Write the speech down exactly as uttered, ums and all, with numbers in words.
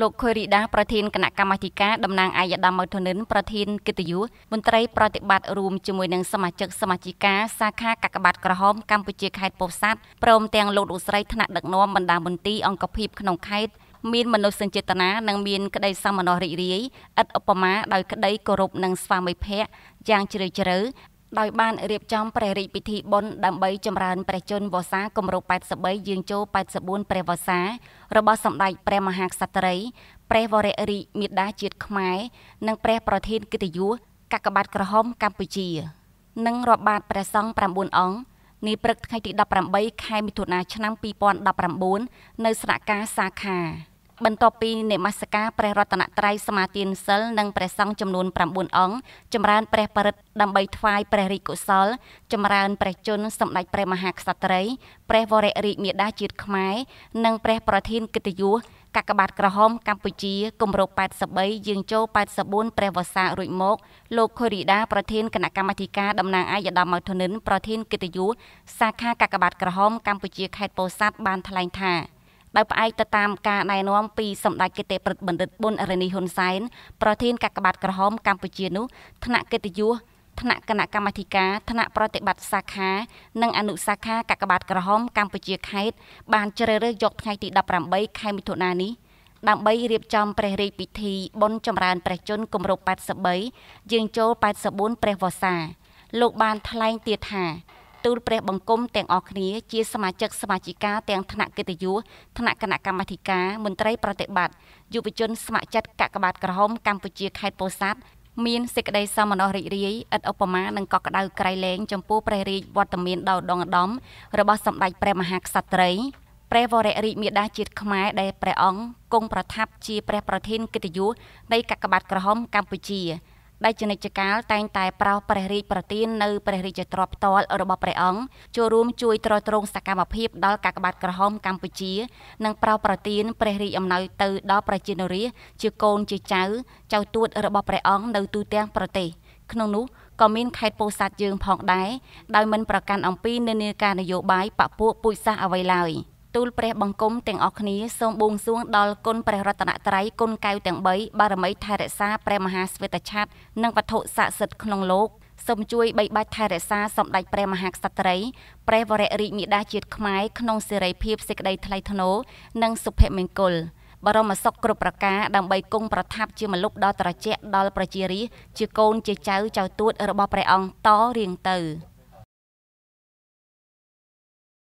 លោក ខូយ រីដា ប្រធានគណៈកម្មាធិការតំណាងអាយដាមអធិនិនប្រធានកិត្តិយសមន្ត្រីប្រតិបត្តិរួមជាមួយនឹងសមាជិកសមាជិកាសាខាកាកបាទក្រហមកម្ពុជាខេត្តពោធិ៍សាត់ព្រមទាំងលោកលោកស្រីថ្នាក់ដឹកនាំបណ្ដាមន្ទីរអង្គភាពក្នុងខេត្តមានមនុស្សចេតនានិងមានក្តីសមនស្សរីករាយឥតឧបមាដោយក្តីគោរពនិងស្វាមីភក្តិយ៉ាងជ្រាលជ្រៅដោយបានរៀបចំព្រះរាជពិធីបុណ្យដើម្បីចម្រើនព្រះជន្មវស្សាគម្រោងប៉ែតសិបបីយាងចូលប៉ែតសិបបួនព្រះវស្សារបស់សម្ដេចព្រះមហាក្សត្រីព្រះវររាជមាតាជាតិខ្មែរនិងព្រះប្រធានកិត្តិយសកាកបាទក្រហមកម្ពុជានិងរាប់បាតព្រះសង្ឃប្រាំបួនអង្គនាព្រឹកថ្ងៃទីដប់ប្រាំបីខែមិថុនាឆ្នាំពីរពាន់ដប់ប្រាំបួននៅស្នាក់ការសាខាបន្ទាប់ពីនិមស្សការព្រះរតនត្រ័យសមាទានសិលនិងព្រះសង្ឃចំនួនប្រាំបួនអង្គចម្រើនព្រះបរិត្តដើម្បីថ្វាយព្រះរាជកុសលចម្រើនព្រះជន្មសម្ដេចព្រះមហាក្សត្រីព្រះវររាជមាតាជាតិខ្មែរនិងព្រះប្រធានកិត្តិយសកាកបាទក្រហមកម្ពុជាគម្រោងប៉ែតសិបបីយាងចូលប៉ែតសិបបួនព្រះវស្សារួចមកលោក ខូយ រីដា ប្រធានគណៈកម្មាធិការតំណាងអាយដាមអធិនិនប្រធានកិត្តិយសសាខាកាកបាទក្រហមកម្ពុជាខេត្តពោធិ៍សាត់បានថ្លែងថាដោយផ្អែកទៅតាមការណែនាំពីសម្ដេចគតិប្រិទ្ធបណ្ឌិត ប៊ុន រ៉ានីហ៊ុន សែនប្រធានកាកបាទក្រហមកម្ពុជានោះថ្នាក់កិត្តិយសថ្នាក់គណៈកម្មាធិការថ្នាក់ប្រតិបត្តិសាខានិងអនុសាខាកាកបាទក្រហមកម្ពុជាខេត្តបានជ្រើសរើសយកថ្ងៃទីដប់ប្រាំបីខែមិថុនានេះដើម្បីរៀបចំព្រះរាជពិធីបុណ្យចម្រើនព្រះជន្មគម្រោងប៉ែតសិបបីយាងចូលប៉ែតសិបបួនព្រះវស្សាលោកបានថ្លែងទៀតថាទូលព្រះបង្គំទាំងអស់គ្នាជាសមាជិកសមាជិកាទាំងថ្នាក់កិត្តិយសថ្នាក់គណៈកម្មាធិការមន្ត្រីប្រតិបត្តិយុវជនស្ម័គ្រចិត្តកាកបាទក្រហមកម្ពុជាខេត្តពោធិ៍សាត់មានសេចក្តីសមនស្សរីករាយឥតឧបមានិងកក់ក្តៅក្រៃលែងចំពោះព្រះរាជវត្តមានដ៏ឧត្តុង្គឧត្តមរបស់សម្ដេចព្រះមហាក្សត្រីព្រះវររាជមាតាជាតិខ្មែរដែលព្រះអង្គគង់ប្រថាប់ជាព្រះប្រធានកិត្តិយសនៃកាកបាទក្រហមកម្ពុជាដែលជានិច្ចកាលតែងតែប្រោសព្រះរាជប្រទាននៅព្រះរាជទ្រព្យផ្ទាល់របស់ព្រះអង្គចូលរួមជួយទ្រទ្រង់សកម្មភាពដល់កាកបាទក្រហមកម្ពុជានិងប្រោសប្រទានព្រះរាជអំណោយទៅដល់ប្រជានុរាស្ត្រជាកូនជាចៅចៅទួតរបស់ព្រះអង្គនៅទូទាំងប្រទេសក្នុងនោះក៏មានខេត្តពោធិ៍សាត់យើងផងដែរដោយមិនប្រកាន់អំពីនិន្នាការនយោបាយបព្វពួកពូជសាសន៍អ្វីឡើយទូលព្រះបង្គំទាំងអស់គ្នាសូមបួងសួងដល់គុណព្រះរតនត្រ័យគុណកែវទាំងបីបារមីថែរក្សាព្រះមហាស្វេតឆ័ត្រនិងវត្ថុស័ក្តិសិទ្ធិក្នុងលោកសូមជួយបីបាច់ថែរក្សាសម្ដេចព្រះមហាក្សត្រីព្រះវររាជមាតាជាតិខ្មែរក្នុងសេរីភាពសេចក្តីថ្លៃថ្នូរនិងសុភមង្គលបរមសុខគ្រប់ប្រការដើម្បីគង់ប្រថាប់ជាម្លប់ដ៏ត្រជាក់ដល់ប្រជារាស្ត្រជាកូនជាចៅចៅទួតរបស់ព្រះអង្គតរៀងទៅ